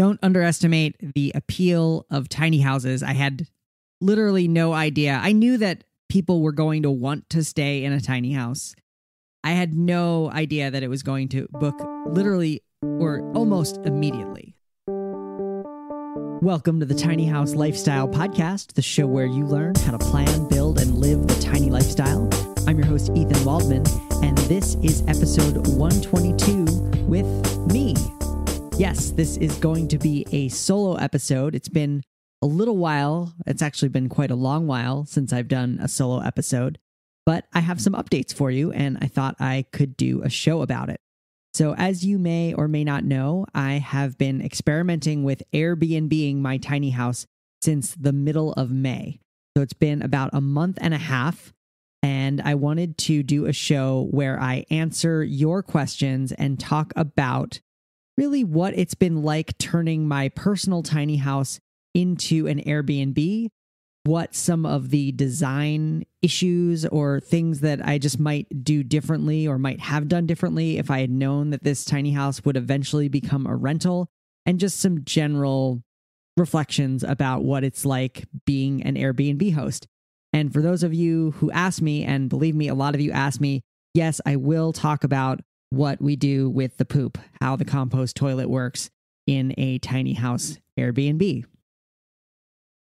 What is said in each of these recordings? Don't underestimate the appeal of tiny houses. I had literally no idea. I knew that people were going to want to stay in a tiny house. I had no idea that it was going to book literally or almost immediately. Welcome to the Tiny House Lifestyle Podcast, the show where you learn how to plan, build, and live the tiny lifestyle. I'm your host, Ethan Waldman, and this is episode 122 with me. Yes, this is going to be a solo episode. It's been a little while. It's actually been quite a long while since I've done a solo episode, but I have some updates for you, and I thought I could do a show about it. So as you may or may not know, I have been experimenting with Airbnb-ing my tiny house since the middle of May. So it's been about a month and a half, and I wanted to do a show where I answer your questions and talk about really what it's been like turning my personal tiny house into an Airbnb, what some of the design issues or things that I just might do differently or might have done differently if I had known that this tiny house would eventually become a rental, and just some general reflections about what it's like being an Airbnb host. And for those of you who asked me, and believe me, a lot of you asked me, yes, I will talk about what we do with the poop, how the compost toilet works in a tiny house Airbnb.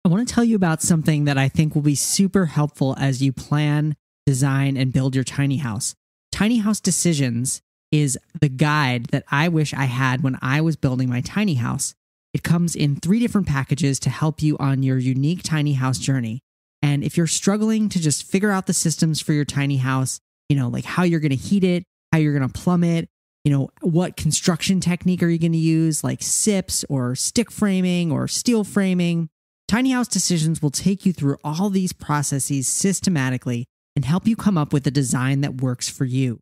I want to tell you about something that I think will be super helpful as you plan, design, and build your tiny house. Tiny House Decisions is the guide that I wish I had when I was building my tiny house. It comes in 3 different packages to help you on your unique tiny house journey. And if you're struggling to just figure out the systems for your tiny house, you know, like how you're going to heat it, how you're going to plumb it, you know, what construction technique are you going to use, like SIPs or stick framing or steel framing, Tiny House Decisions will take you through all these processes systematically and help you come up with a design that works for you.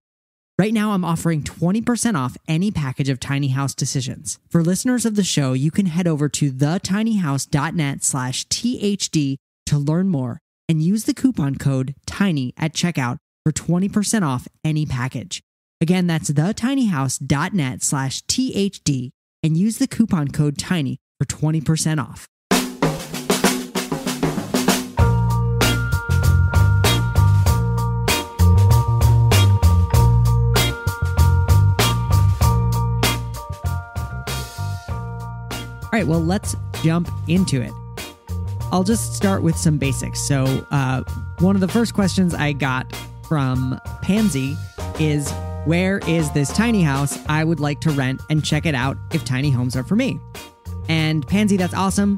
Right now, I'm offering 20% off any package of Tiny House Decisions. For listeners of the show, you can head over to thetinyhouse.net/THD to learn more and use the coupon code TINY at checkout for 20% off any package. Again, that's thetinyhouse.net/THD and use the coupon code TINY for 20% off. All right, well, let's jump into it. I'll just start with some basics. So one of the first questions I got from Pansy is, where is this tiny house? I would like to rent and check it out if tiny homes are for me. And Pansy, that's awesome.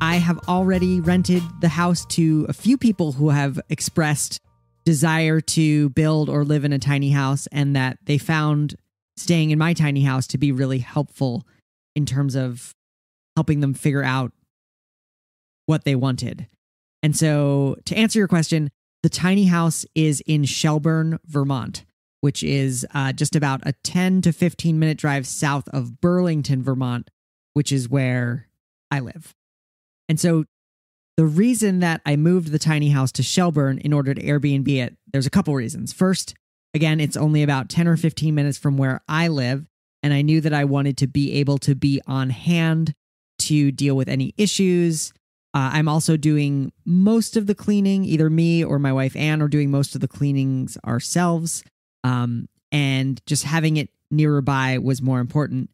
I have already rented the house to a few people who have expressed desire to build or live in a tiny house, and that they found staying in my tiny house to be really helpful in terms of helping them figure out what they wanted. And so to answer your question, the tiny house is in Shelburne, Vermont, which is just about a 10 to 15 minute drive south of Burlington, Vermont, which is where I live. And so the reason that I moved the tiny house to Shelburne in order to Airbnb it, there's a couple reasons. First, again, it's only about 10 or 15 minutes from where I live, and I knew that I wanted to be able to be on hand to deal with any issues. I'm also doing most of the cleaning. Either me or my wife Anne are doing most of the cleanings ourselves. And just having it nearer by was more important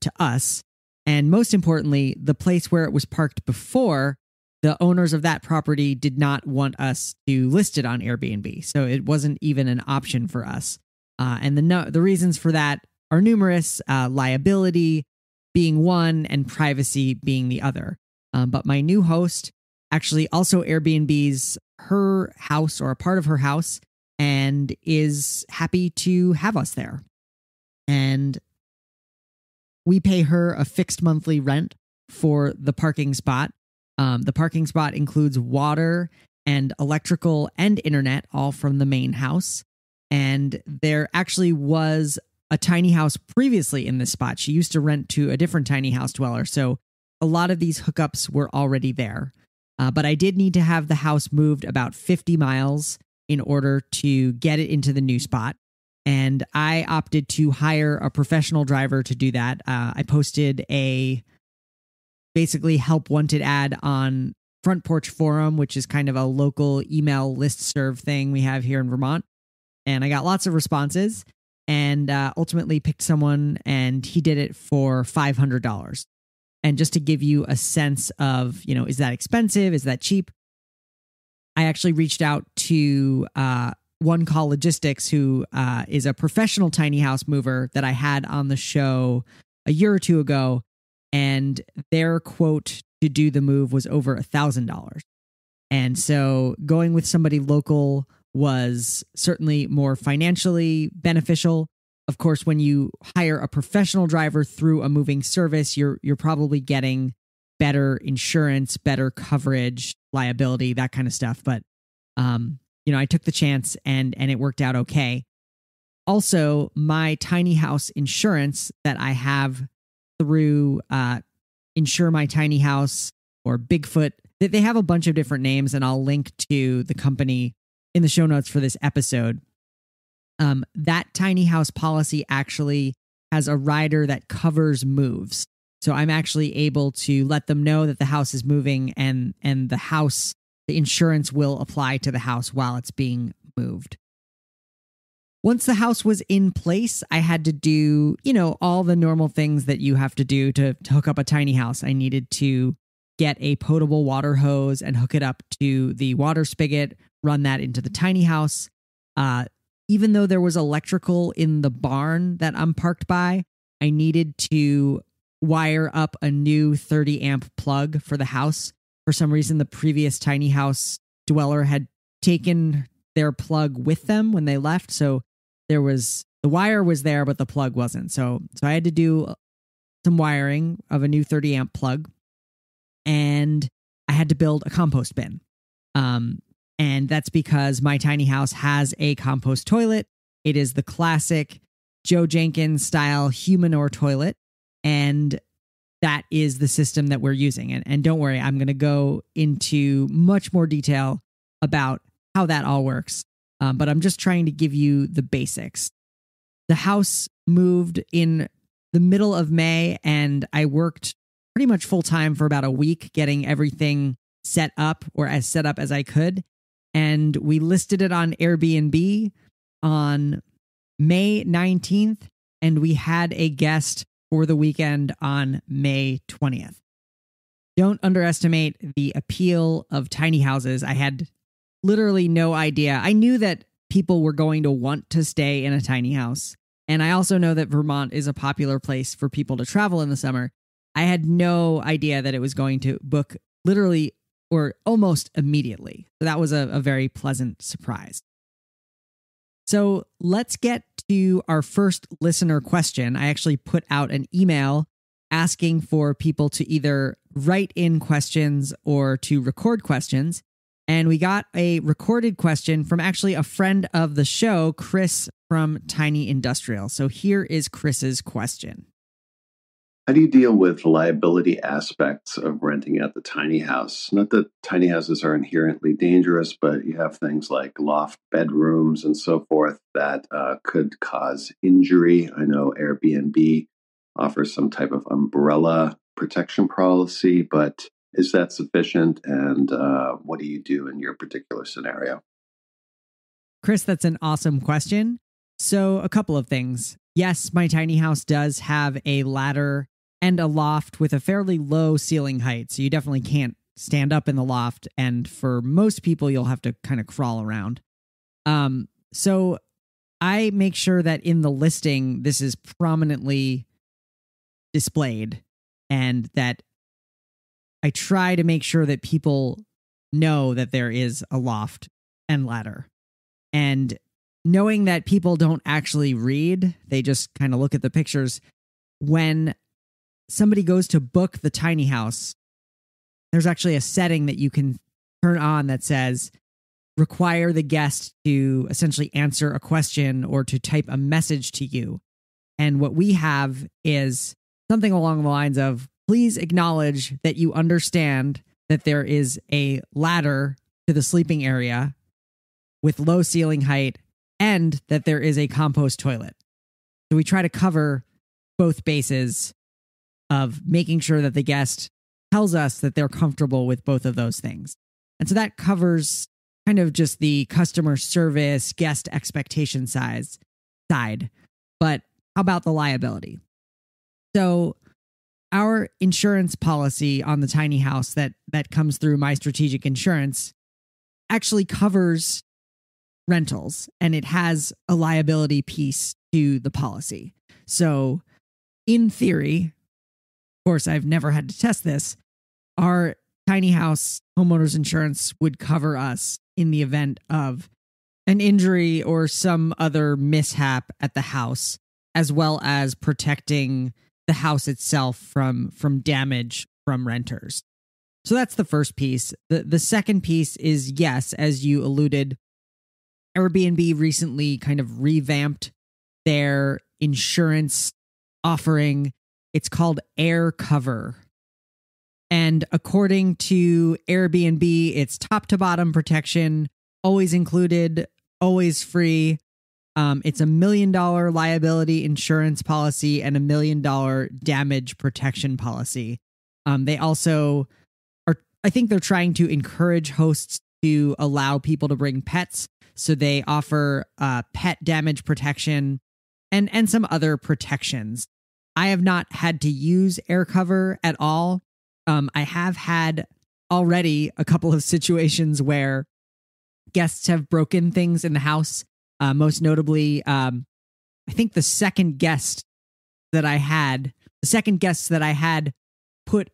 to us. And most importantly, the place where it was parked before, the owners of that property did not want us to list it on Airbnb. So it wasn't even an option for us. And the reasons for that are numerous, liability being one and privacy being the other. But my new host actually also Airbnbs her house or a part of her house and is happy to have us there. And we pay her a fixed monthly rent for the parking spot. The parking spot includes water and electrical and internet, all from the main house. And there actually was a tiny house previously in this spot. She used to rent to a different tiny house dweller. So a lot of these hookups were already there. But I did need to have the house moved about 50 miles in order to get it into the new spot. And I opted to hire a professional driver to do that. I posted a basically help wanted ad on Front Porch Forum, which is kind of a local email listserv thing we have here in Vermont. And I got lots of responses and ultimately picked someone, and he did it for $500. And just to give you a sense of, you know, is that expensive? Is that cheap? I actually reached out to One Call Logistics, who is a professional tiny house mover that I had on the show a year or two ago. And their quote to do the move was over $1,000. And so going with somebody local was certainly more financially beneficial. Of course, when you hire a professional driver through a moving service, you're probably getting better insurance, better coverage, liability, that kind of stuff. But, you know, I took the chance and it worked out okay. Also, my tiny house insurance that I have through Insure My Tiny House or Bigfoot, they have a bunch of different names, and I'll link to the company in the show notes for this episode. That tiny house policy actually has a rider that covers moves. So I'm actually able to let them know that the house is moving, and the insurance will apply to the house while it's being moved. Once the house was in place, I had to do, you know, all the normal things that you have to do to hook up a tiny house. I needed to get a potable water hose and hook it up to the water spigot, run that into the tiny house. Even though there was electrical in the barn that I'm parked by, I needed to wire up a new 30 amp plug for the house. For some reason, the previous tiny house dweller had taken their plug with them when they left. So there was, the wire was there, but the plug wasn't. So I had to do some wiring of a new 30 amp plug, and I had to build a compost bin. And that's because my tiny house has a compost toilet. It is the classic Joe Jenkins style Humanure toilet. And that is the system that we're using. And don't worry, I'm going to go into much more detail about how that all works. But I'm just trying to give you the basics. The house moved in the middle of May, and I worked pretty much full time for about a week getting everything set up, or as set up as I could. And we listed it on Airbnb on May 19th, and we had a guest for the weekend on May 20th. Don't underestimate the appeal of tiny houses. I had literally no idea. I knew that people were going to want to stay in a tiny house. And I also know that Vermont is a popular place for people to travel in the summer. I had no idea that it was going to book literally or almost immediately. So that was a very pleasant surprise. So let's get to our first listener question. I actually put out an email asking for people to either write in questions or to record questions. And we got a recorded question from actually a friend of the show, Chris from Tiny Industrial. So here is Chris's question. How do you deal with liability aspects of renting out the tiny house? Not that tiny houses are inherently dangerous, but you have things like loft bedrooms and so forth that could cause injury. I know Airbnb offers some type of umbrella protection policy, but is that sufficient? And what do you do in your particular scenario? Chris, that's an awesome question. So a couple of things. Yes, my tiny house does have a ladder and a loft with a fairly low ceiling height. So you definitely can't stand up in the loft. And for most people, you'll have to kind of crawl around. So I make sure that in the listing, this is prominently displayed, and that I try to make sure that people know that there is a loft and ladder. And knowing that people don't actually read, they just kind of look at the pictures. When somebody goes to book the tiny house, there's actually a setting that you can turn on that says require the guest to essentially answer a question or to type a message to you. And what we have is something along the lines of, please acknowledge that you understand that there is a ladder to the sleeping area with low ceiling height, and that there is a compost toilet. So we try to cover both bases of making sure that the guest tells us that they're comfortable with both of those things. And so that covers kind of just the customer service, guest expectation side. But how about the liability? So our insurance policy on the tiny house that comes through My Strategic Insurance actually covers rentals, and it has a liability piece to the policy. So in theory, of course, I've never had to test this, our tiny house homeowners insurance would cover us in the event of an injury or some other mishap at the house, as well as protecting the house itself from damage from renters. So that's the first piece. The second piece is, yes, as you alluded, Airbnb recently kind of revamped their insurance offering. It's called Air Cover. And according to Airbnb, it's top to bottom protection, always included, always free. It's a $1 million liability insurance policy and a $1 million damage protection policy. They also are, I think they're trying to encourage hosts to allow people to bring pets. So they offer pet damage protection and some other protections. I have not had to use Air Cover at all. I have had already a couple of situations where guests have broken things in the house. Most notably, I think the second guest that I had put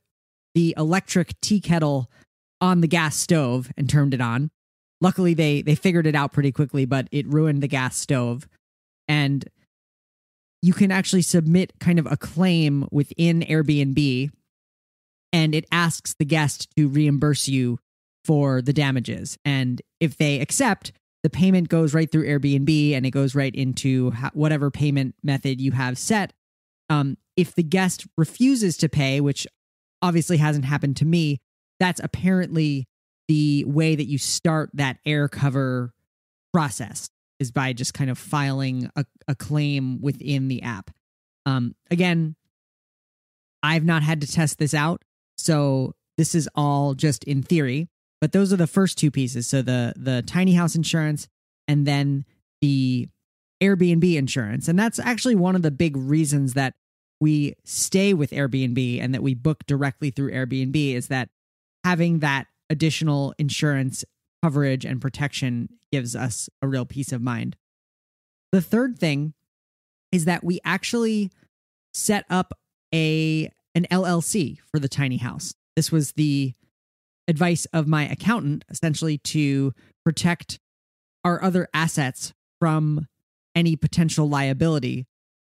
the electric tea kettle on the gas stove and turned it on. Luckily, they figured it out pretty quickly, but it ruined the gas stove. And you can actually submit kind of a claim within Airbnb, and it asks the guest to reimburse you for the damages. And if they accept, the payment goes right through Airbnb and it goes right into whatever payment method you have set. If the guest refuses to pay, which obviously hasn't happened to me, that's apparently the way that you start that Air Cover process, is by just kind of filing a claim within the app. Again, I've not had to test this out, so this is all just in theory. But those are the first two pieces. So the tiny house insurance and then the Airbnb insurance. And that's actually one of the big reasons that we stay with Airbnb and that we book directly through Airbnb, is that having that additional insurance coverage and protection gives us a real peace of mind. The third thing is that we actually set up an LLC for the tiny house. This was the advice of my accountant, essentially, to protect our other assets from any potential liability.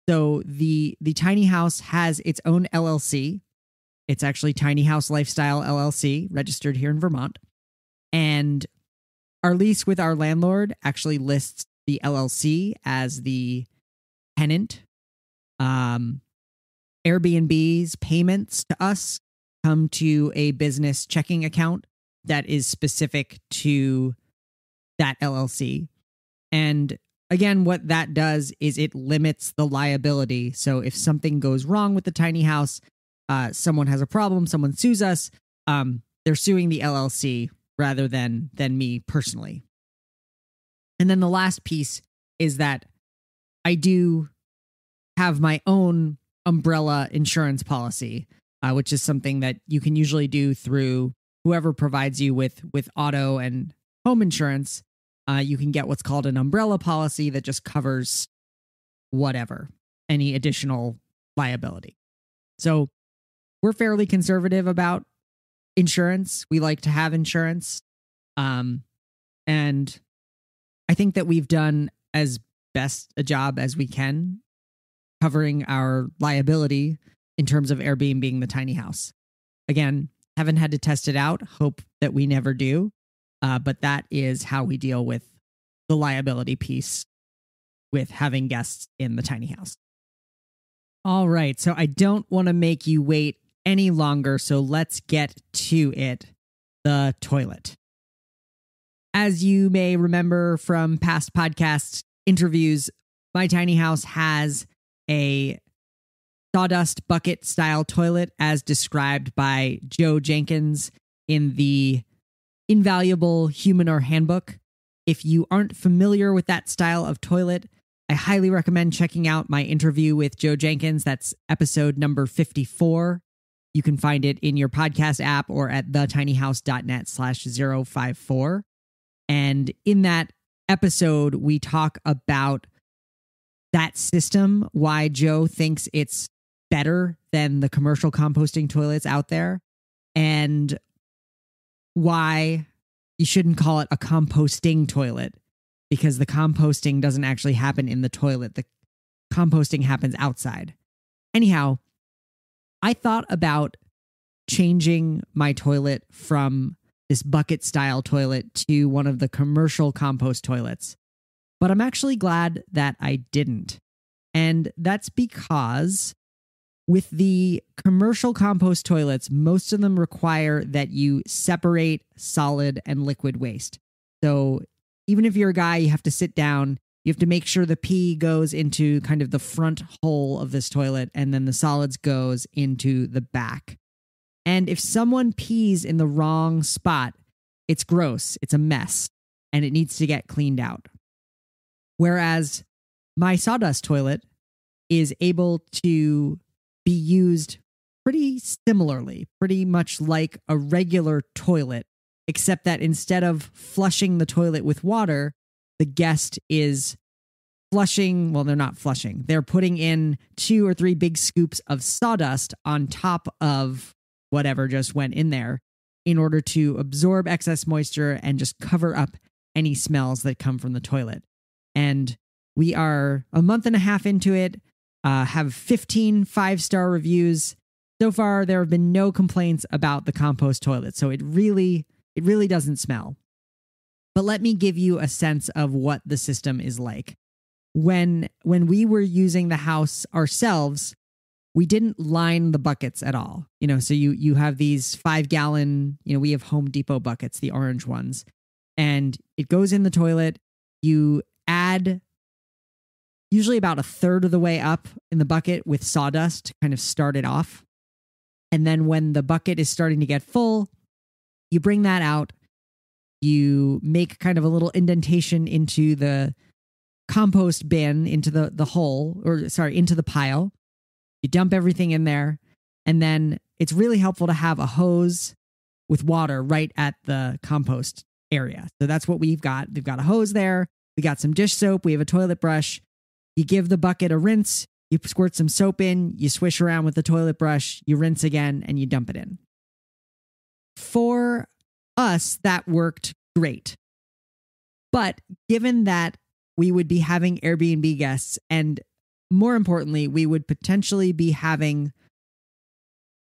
So the tiny house has its own LLC. It's actually Tiny House Lifestyle LLC, registered here in Vermont. And our lease with our landlord actually lists the LLC as the tenant. Airbnb's payments to us come to a business checking account that is specific to that LLC. And again, what that does is it limits the liability. So if something goes wrong with the tiny house, someone has a problem, someone sues us, they're suing the LLC rather than me personally. And then the last piece is that I do have my own umbrella insurance policy, which is something that you can usually do through whoever provides you with auto and home insurance. You can get what's called an umbrella policy that just covers whatever, any additional liability. So we're fairly conservative about insurance. We like to have insurance. And I think that we've done as best a job as we can covering our liability in terms of Airbnb being the tiny house. Again, haven't had to test it out. Hope that we never do. But that is how we deal with the liability piece with having guests in the tiny house. All right. So I don't want to make you wait any longer. So let's get to it. The toilet. As you may remember from past podcast interviews, My Tiny House has a sawdust bucket style toilet as described by Joe Jenkins in the invaluable Humanure Handbook. If you aren't familiar with that style of toilet, I highly recommend checking out my interview with Joe Jenkins. That's episode number 54. You can find it in your podcast app or at thetinyhouse.net/054. And in that episode, we talk about that system, why Joe thinks it's better than the commercial composting toilets out there, and why you shouldn't call it a composting toilet, because the composting doesn't actually happen in the toilet. The composting happens outside. Anyhow, I thought about changing my toilet from this bucket style toilet to one of the commercial compost toilets, but I'm actually glad that I didn't. And that's because with the commercial compost toilets, most of them require that you separate solid and liquid waste. So even if you're a guy, you have to sit down, you have to make sure the pee goes into kind of the front hole of this toilet, and then the solids goes into the back. And if someone pees in the wrong spot, it's gross, it's a mess, and it needs to get cleaned out. Whereas my sawdust toilet is able to be used pretty similarly, pretty much like a regular toilet, except that instead of flushing the toilet with water, the guest is flushing. Well, they're not flushing. They're putting in 2 or 3 big scoops of sawdust on top of whatever just went in there in order to absorb excess moisture and just cover up any smells that come from the toilet. And we are a month and a half into it, have 15 5-star reviews. So far, there have been no complaints about the compost toilet. So it really doesn't smell. But let me give you a sense of what the system is like. When we were using the house ourselves, we didn't line the buckets at all. You know, so you have these 5-gallon, you know, we have Home Depot buckets, the orange ones, and it goes in the toilet. You add usually about a third of the way up in the bucket with sawdust to kind of start it off. And then when the bucket is starting to get full, you bring that out. You make kind of a little indentation into the compost bin, into the hole, or sorry, into the pile. You dump everything in there. And then it's really helpful to have a hose with water right at the compost area. So that's what we've got. We've got a hose there. We got some dish soap. We have a toilet brush. You give the bucket a rinse. You squirt some soap in. You swish around with the toilet brush. You rinse again and you dump it in. For us, that worked great. But given that we would be having Airbnb guests, and more importantly, we would potentially be having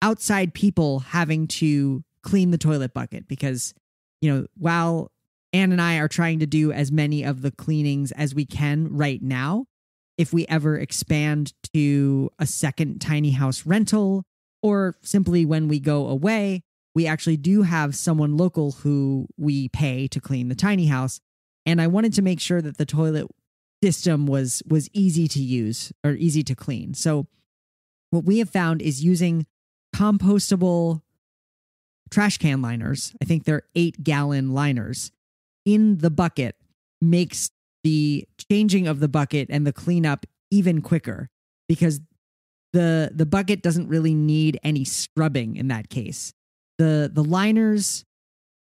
outside people having to clean the toilet bucket, because, you know, while Anne and I are trying to do as many of the cleanings as we can right now, if we ever expand to a second tiny house rental, or simply when we go away, we actually do have someone local who we pay to clean the tiny house. And I wanted to make sure that the toilet system was easy to use or easy to clean. So what we have found is using compostable trash can liners. I think they're 8-gallon liners in the bucket makes the changing of the bucket and the cleanup even quicker, because the bucket doesn't really need any scrubbing in that case. The liners,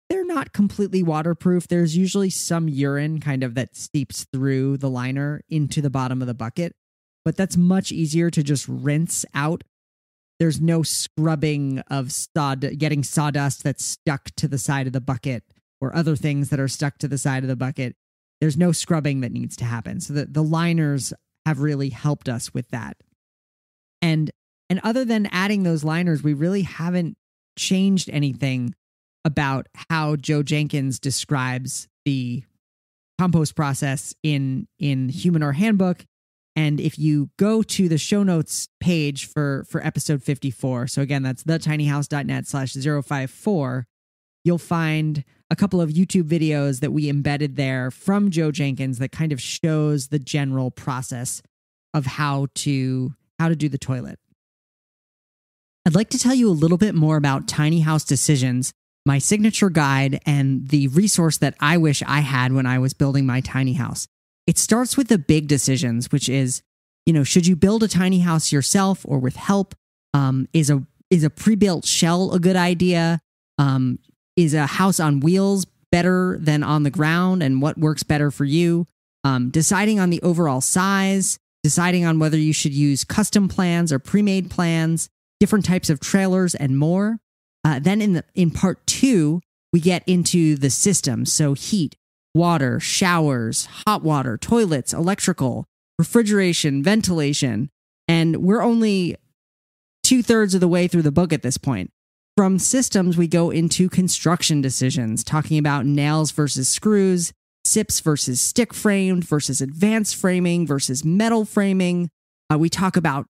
they're not completely waterproof. There's usually some urine kind of that seeps through the liner into the bottom of the bucket, but that's much easier to just rinse out. There's no scrubbing of getting sawdust that's stuck to the side of the bucket or other things that are stuck to the side of the bucket. There's no scrubbing that needs to happen. So the liners have really helped us with that. And other than adding those liners, we really haven't changed anything about how Joe Jenkins describes the compost process in Humanure Handbook. And if you go to the show notes page for episode 54, so again, that's thetinyhouse.net/054, you'll find a couple of YouTube videos that we embedded there from Joe Jenkins that kind of shows the general process of how to do the toilet. I'd like to tell you a little bit more about Tiny House Decisions, my signature guide and the resource that I wish I had when I was building my tiny house. It starts with the big decisions, which is, you know, should you build a tiny house yourself or with help? Is a pre-built shell a good idea? Is a house on wheels better than on the ground, and what works better for you? Deciding on the overall size, deciding on whether you should use custom plans or pre-made plans, different types of trailers, and more. Then in part two, we get into the system. So heat, water, showers, hot water, toilets, electrical, refrigeration, ventilation. And we're only 2/3 of the way through the book at this point. From systems, we go into construction decisions, talking about nails versus screws, SIPs versus stick framed versus advanced framing versus metal framing. We talk about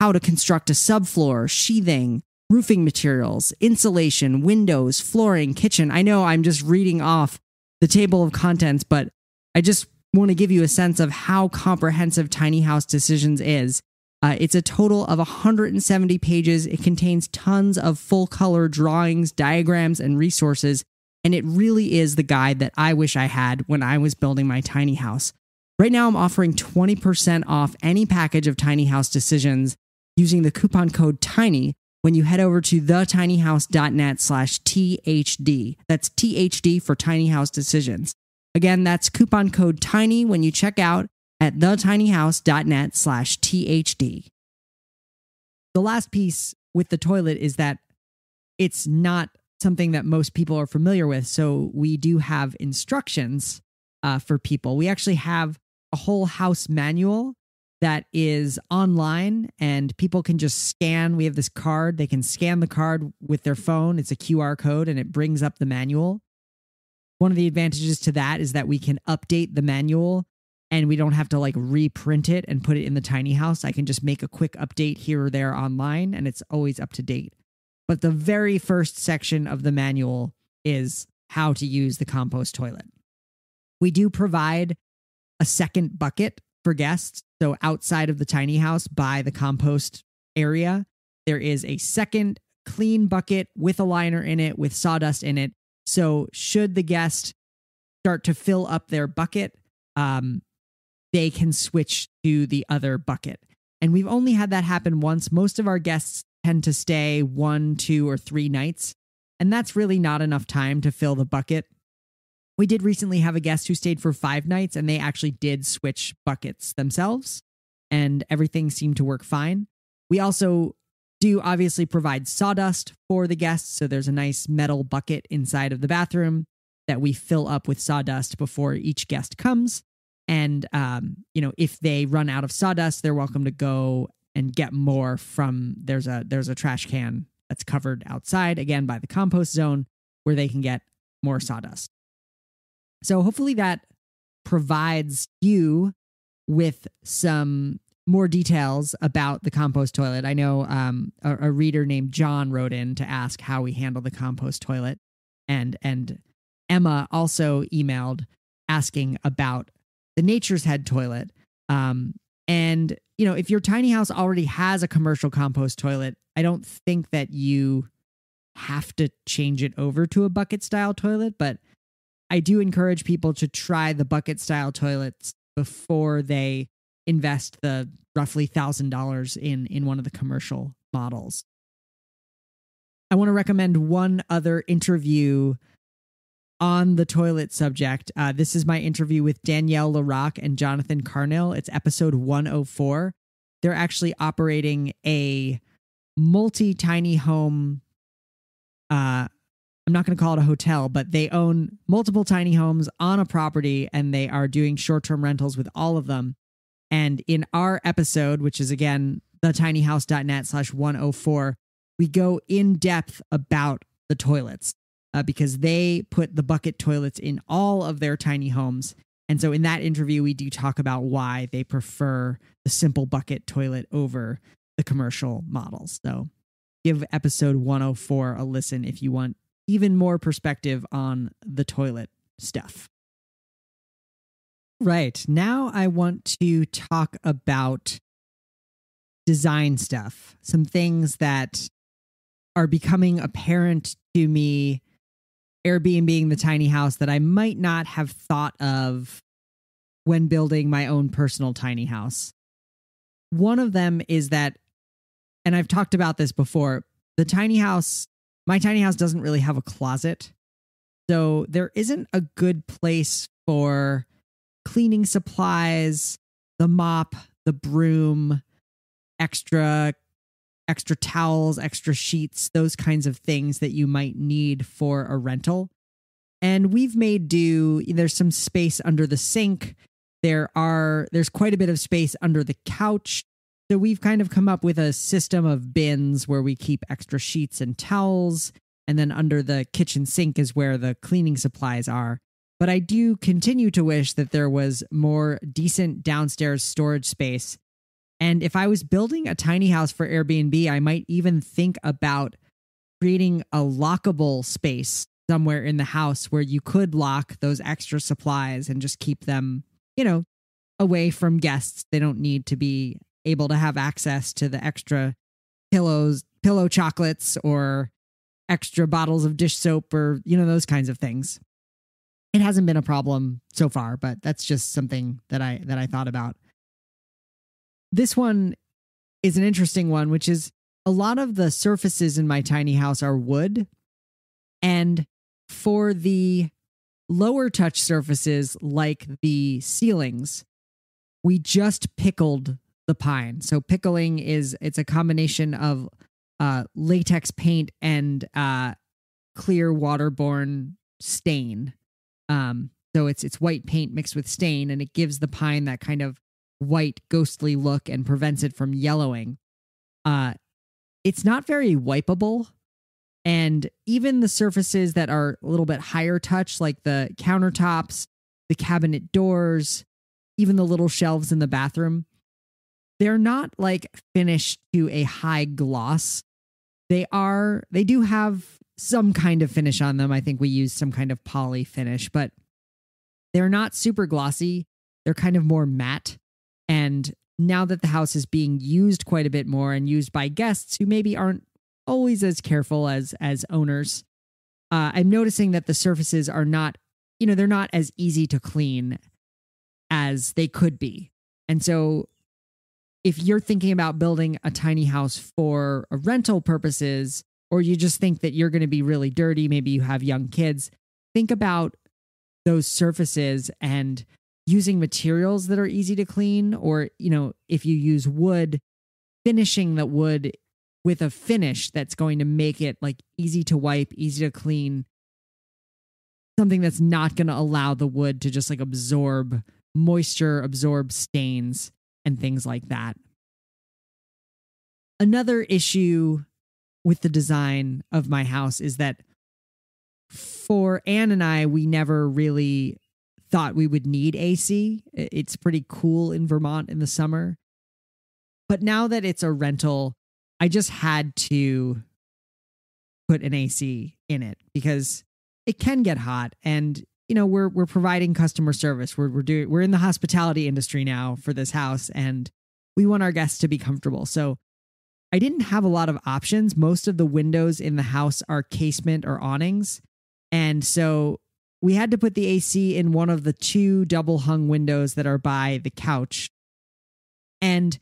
how to construct a subfloor, sheathing, roofing materials, insulation, windows, flooring, kitchen. I know I'm just reading off the table of contents, but I just want to give you a sense of how comprehensive Tiny House Decisions is. It's a total of 170 pages. It contains tons of full-color drawings, diagrams, and resources, and it really is the guide that I wish I had when I was building my tiny house. Right now, I'm offering 20% off any package of Tiny House Decisions using the coupon code TINY when you head over to thetinyhouse.net/THD. That's THD for Tiny House Decisions. Again, that's coupon code TINY when you check out at thetinyhouse.net/THD. The last piece with the toilet is that it's not something that most people are familiar with. So we do have instructions for people. We actually have a whole house manual that is online and people can just scan. We have this card. They can scan the card with their phone. It's a QR code and it brings up the manual. One of the advantages to that is that we can update the manual and we don't have to like reprint it and put it in the tiny house. I can just make a quick update here or there online and it's always up to date. But the very first section of the manual is how to use the compost toilet. We do provide a second bucket for guests. So outside of the tiny house by the compost area, there is a second clean bucket with a liner in it, with sawdust in it. So should the guest start to fill up their bucket, they can switch to the other bucket. And we've only had that happen once. Most of our guests tend to stay 1, 2, or 3 nights, and that's really not enough time to fill the bucket. We did recently have a guest who stayed for 5 nights, and they actually did switch buckets themselves, and everything seemed to work fine. We also do obviously provide sawdust for the guests, so there's a nice metal bucket inside of the bathroom that we fill up with sawdust before each guest comes. And, you know, if they run out of sawdust, they're welcome to go and get more from, there's a trash can that's covered outside, again, by the compost zone, where they can get more sawdust. So hopefully that provides you with some more details about the compost toilet. I know a reader named John wrote in to ask how we handle the compost toilet. And Emma also emailed asking about the Nature's Head toilet. And, you know, if your tiny house already has a commercial compost toilet, I don't think that you have to change it over to a bucket style toilet, but I do encourage people to try the bucket style toilets before they invest the roughly $1,000 in one of the commercial models. I want to recommend one other interview on the toilet subject. This is my interview with Danielle LaRocque and Jonathan Carnell. It's episode 104. They're actually operating a multi-tiny home. I'm not going to call it a hotel, but they own multiple tiny homes on a property and they are doing short-term rentals with all of them. And in our episode, which is again, thetinyhouse.net/104, we go in depth about the toilets. Because they put the bucket toilets in all of their tiny homes. And so in that interview, we do talk about why they prefer the simple bucket toilet over the commercial models. So give episode 104 a listen if you want even more perspective on the toilet stuff. Right. Now I want to talk about design stuff, some things that are becoming apparent to me, Airbnb being the tiny house, that I might not have thought of when building my own personal tiny house. One of them is that, and I've talked about this before, the tiny house, my tiny house doesn't really have a closet. So there isn't a good place for cleaning supplies, the mop, the broom, extra towels, extra sheets, those kinds of things that you might need for a rental. And we've made do. There's some space under the sink. There's quite a bit of space under the couch. So we've kind of come up with a system of bins where we keep extra sheets and towels. And then under the kitchen sink is where the cleaning supplies are. But I do continue to wish that there was more decent downstairs storage space. And if I was building a tiny house for Airbnb, I might even think about creating a lockable space somewhere in the house where you could lock those extra supplies and just keep them, you know, away from guests. They don't need to be able to have access to the extra pillow chocolates or extra bottles of dish soap or, you know, those kinds of things. It hasn't been a problem so far, but that's just something that I thought about. This one is an interesting one, which is a lot of the surfaces in my tiny house are wood. And for the lower touch surfaces, like the ceilings, we just pickled the pine. So pickling it's a combination of latex paint and clear waterborne stain. So it's white paint mixed with stain, and it gives the pine that kind of white ghostly look and prevents it from yellowing. It's not very wipeable. And even the surfaces that are a little bit higher touch, like the countertops, the cabinet doors, even the little shelves in the bathroom, they're not like finished to a high gloss. They do have some kind of finish on them. I think we use some kind of poly finish, but they're not super glossy. They're kind of more matte. And now that the house is being used quite a bit more and used by guests who maybe aren't always as careful as owners, I'm noticing that the surfaces are not, you know, they're not as easy to clean as they could be. And so if you're thinking about building a tiny house for rental purposes, or you just think that you're going to be really dirty, maybe you have young kids, think about those surfaces and using materials that are easy to clean, or, you know, if you use wood, finishing the wood with a finish that's going to make it like easy to wipe, easy to clean, something that's not going to allow the wood to just like absorb moisture, absorb stains and things like that. Another issue with the design of my house is that for Anne and I, we never really thought we would need AC. It's pretty cool in Vermont in the summer. But now that it's a rental, I just had to put an AC in it because it can get hot. And, you know, we're providing customer service. We're in the hospitality industry now for this house, and we want our guests to be comfortable. So I didn't have a lot of options. Most of the windows in the house are casement or awnings. And so we had to put the AC in one of the two double hung windows that are by the couch. And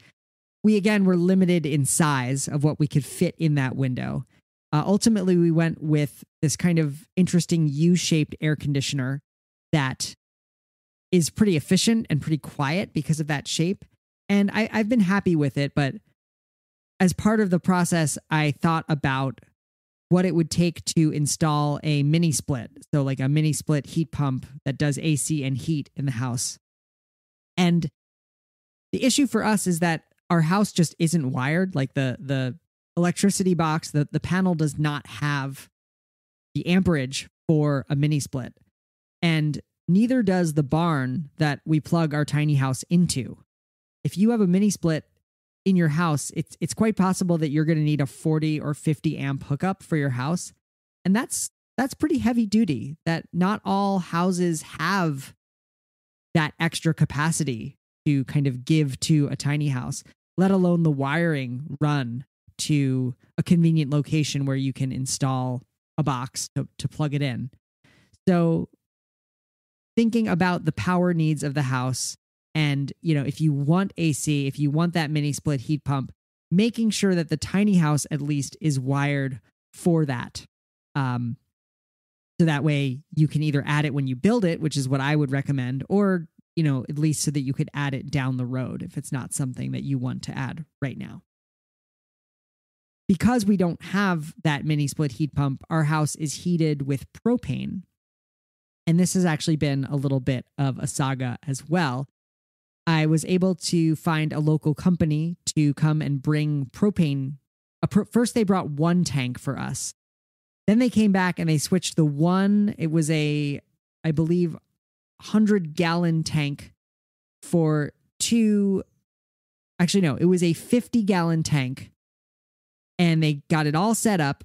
we, again, were limited in size of what we could fit in that window. Ultimately, we went with this kind of interesting U-shaped air conditioner that is pretty efficient and pretty quiet because of that shape. And I've been happy with it. But as part of the process, I thought about what it would take to install a mini split. So like a mini split heat pump that does AC and heat in the house. And the issue for us is that our house just isn't wired. Like the electricity box, the panel does not have the amperage for a mini split. And neither does the barn that we plug our tiny house into. If you have a mini split in your house, it's quite possible that you're going to need a 40 or 50 amp hookup for your house. And that's pretty heavy duty. That not all houses have that extra capacity to kind of give to a tiny house, let alone the wiring run to a convenient location where you can install a box to plug it in. So thinking about the power needs of the house and, you know, if you want AC, if you want that mini split heat pump, making sure that the tiny house at least is wired for that. So that way you can either add it when you build it, which is what I would recommend, or, you know, at least so that you could add it down the road if it's not something that you want to add right now. Because we don't have that mini split heat pump, our house is heated with propane. And this has actually been a little bit of a saga as well. I was able to find a local company to come and bring propane. First, they brought one tank for us. Then they came back and they switched the one. It was a, I believe, 100-gallon tank for two. Actually, no, it was a 50-gallon tank. And they got it all set up.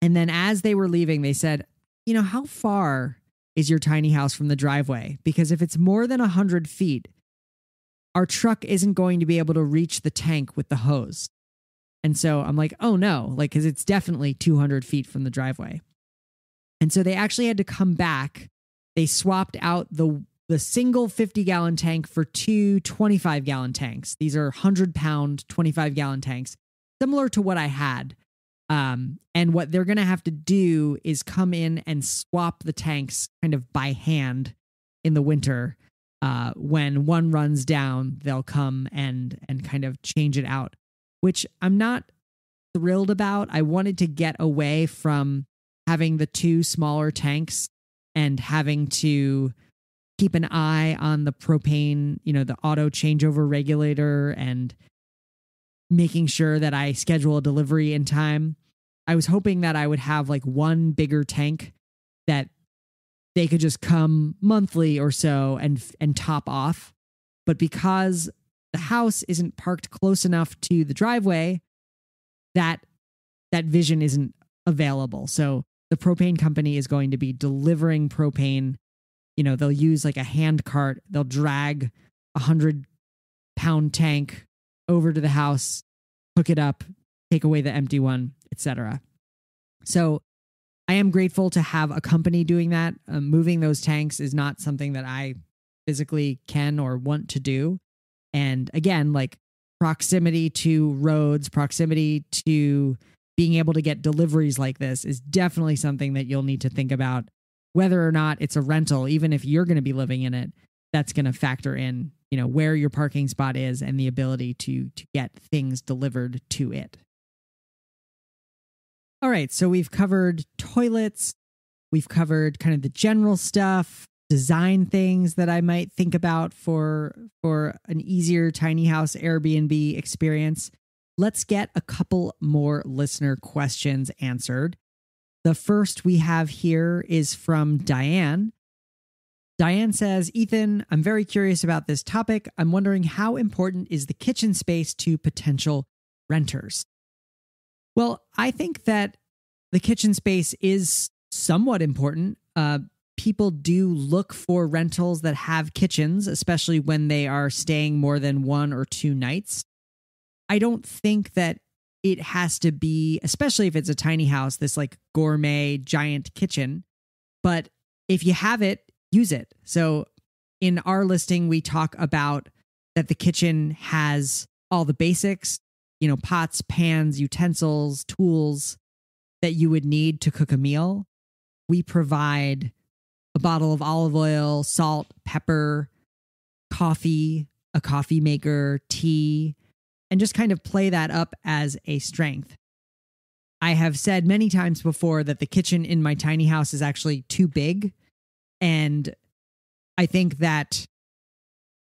And then as they were leaving, they said, you know, how far is your tiny house from the driveway? Because if it's more than 100 feet, our truck isn't going to be able to reach the tank with the hose. And so I'm like, oh no, like, because it's definitely 200 feet from the driveway. And so they actually had to come back. They swapped out the single 50-gallon tank for two 25-gallon tanks. These are 100-pound 25-gallon tanks, similar to what I had. And what they're going to have to do is come in and swap the tanks kind of by hand in the winter. When one runs down, they'll come and kind of change it out, which I'm not thrilled about. I wanted to get away from having the two smaller tanks and having to keep an eye on the propane, you know, the auto changeover regulator and making sure that I schedule a delivery in time. I was hoping that I would have like one bigger tank that they could just come monthly or so and top off. But because the house isn't parked close enough to the driveway, that vision isn't available. So the propane company is going to be delivering propane. You know, they'll use like a hand cart. They'll drag a 100-pound tank over to the house, hook it up, take away the empty one, etc. So I am grateful to have a company doing that. Moving those tanks is not something that I physically can or want to do. And again, like proximity to roads, proximity to being able to get deliveries like this is definitely something that you'll need to think about, whether or not it's a rental. Even if you're going to be living in it, that's going to factor in, you know, where your parking spot is and the ability to get things delivered to it. All right. So we've covered toilets. We've covered kind of the general stuff, design things that I might think about for an easier tiny house Airbnb experience. Let's get a couple more listener questions answered. The first we have here is from Diane. Diane says, Ethan, I'm very curious about this topic. I'm wondering how important is the kitchen space to potential renters? Well, I think that the kitchen space is somewhat important. People do look for rentals that have kitchens, especially when they are staying more than one or two nights. I don't think that it has to be, especially if it's a tiny house, this like gourmet giant kitchen. But if you have it, use it. So in our listing, we talk about that the kitchen has all the basics, you know, pots, pans, utensils, tools that you would need to cook a meal. We provide a bottle of olive oil, salt, pepper, coffee, a coffee maker, tea, and just kind of play that up as a strength. I have said many times before that the kitchen in my tiny house is actually too big. And I think that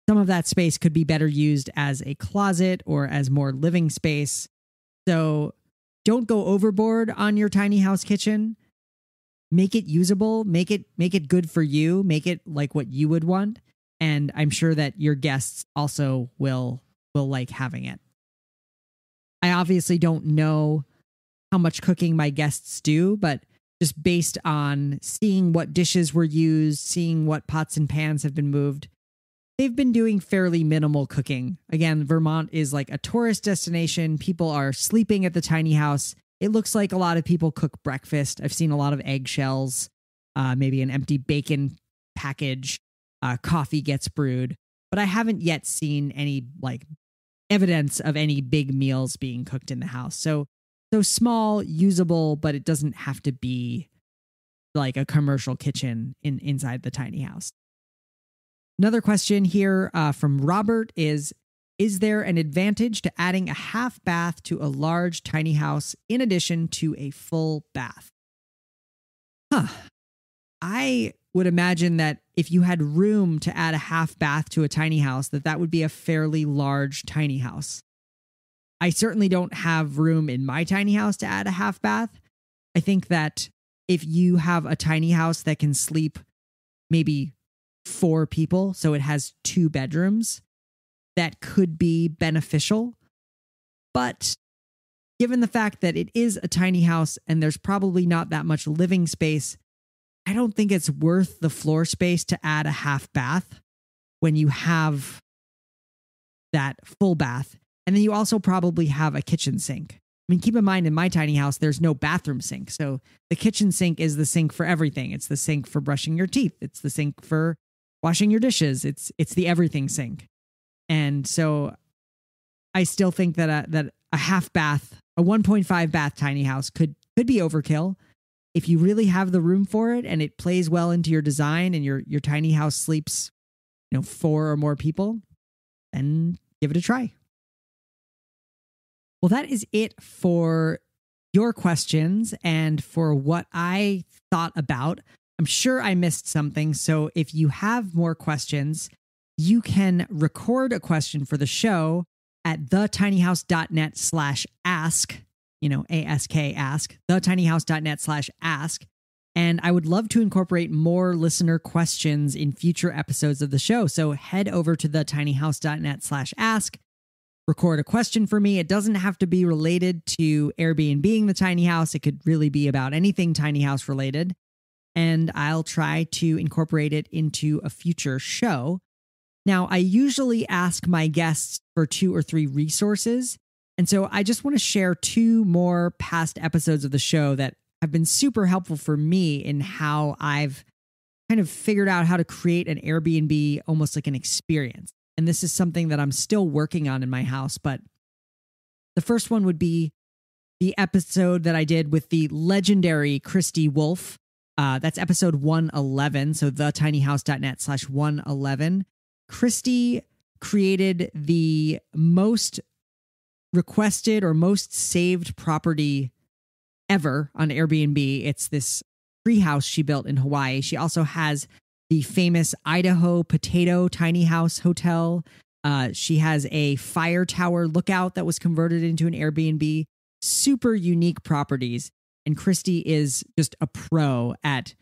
some of that space could be better used as a closet or as more living space. So don't go overboard on your tiny house kitchen. Make it usable, make it good for you, make it like what you would want. And I'm sure that your guests also will like having it. I obviously don't know how much cooking my guests do, but just based on seeing what dishes were used, seeing what pots and pans have been moved, They've been doing fairly minimal cooking. Again, Vermont is like a tourist destination. People are sleeping at the tiny house. It looks like a lot of people cook breakfast. I've seen a lot of eggshells, maybe an empty bacon package. Coffee gets brewed, but I haven't yet seen any like evidence of any big meals being cooked in the house. So small, usable, but it doesn't have to be like a commercial kitchen inside the tiny house. Another question here from Robert is there an advantage to adding a half bath to a large tiny house in addition to a full bath? I would imagine that if you had room to add a half bath to a tiny house, that would be a fairly large tiny house. I certainly don't have room in my tiny house to add a half bath. I think that if you have a tiny house that can sleep maybe 4 people, so it has 2 bedrooms, that could be beneficial. But given the fact that it is a tiny house and there's probably not that much living space, I don't think it's worth the floor space to add a half bath when you have that full bath. And then you also probably have a kitchen sink. I mean, keep in mind, in my tiny house, there's no bathroom sink. So the kitchen sink is the sink for everything. It's the sink for brushing your teeth. It's the sink for washing your dishes. It's the everything sink. And so I still think that a half bath, a 1.5 bath tiny house could be overkill. If you really have the room for it and it plays well into your design and your tiny house sleeps, 4 or more people, then give it a try. Well, that is it for your questions and for what I thought about. I'm sure I missed something. So if you have more questions, you can record a question for the show at thetinyhouse.net/ask, ASK, ask, thetinyhouse.net/ask. And I would love to incorporate more listener questions in future episodes of the show. So head over to thetinyhouse.net/ask. Record a question for me. It doesn't have to be related to Airbnb-ing the tiny house. It could really be about anything tiny house related. And I'll try to incorporate it into a future show. Now, I usually ask my guests for 2 or 3 resources. And so I just want to share 2 more past episodes of the show that have been super helpful for me in how I've kind of figured out how to create an Airbnb almost like an experience. And this is something that I'm still working on in my house. But the first one would be the episode that I did with the legendary Christy Wolf. That's episode 111. So thetinyhouse.net/111. Christy created the most requested or most saved property ever on Airbnb. It's this tree house she built in Hawaii. She also has the famous Idaho Potato Tiny House Hotel. She has a fire tower lookout that was converted into an Airbnb. Super unique properties. And Christy is just a pro at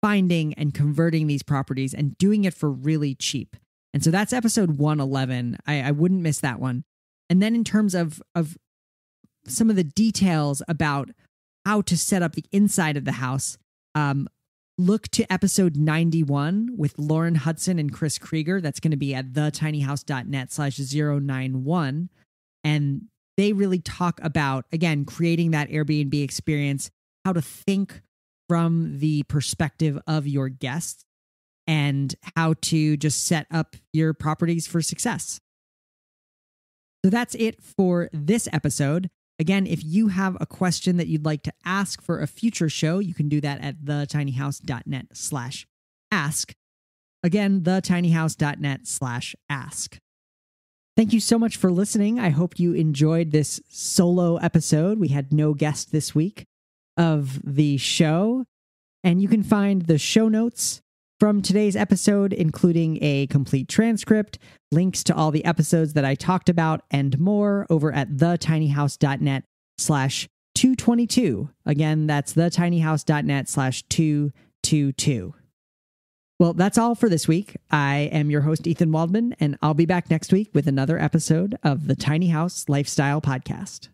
finding and converting these properties and doing it for really cheap. And so that's episode 111. I wouldn't miss that one. And then in terms of some of the details about how to set up the inside of the house, look to episode 91 with Lauren Hudson and Chris Krieger. That's going to be at thetinyhouse.net/091. And they really talk about, again, creating that Airbnb experience, how to think from the perspective of your guests and how to just set up your properties for success. So that's it for this episode. Again, if you have a question that you'd like to ask for a future show, you can do that at thetinyhouse.net/ask. Again, thetinyhouse.net/ask. Thank you so much for listening. I hope you enjoyed this solo episode. We had no guest this week of the show. And you can find the show notes from today's episode, including a complete transcript, links to all the episodes that I talked about, and more over at thetinyhouse.net/222. Again, that's thetinyhouse.net/222. Well, that's all for this week. I am your host, Ethan Waldman, and I'll be back next week with another episode of the Tiny House Lifestyle Podcast.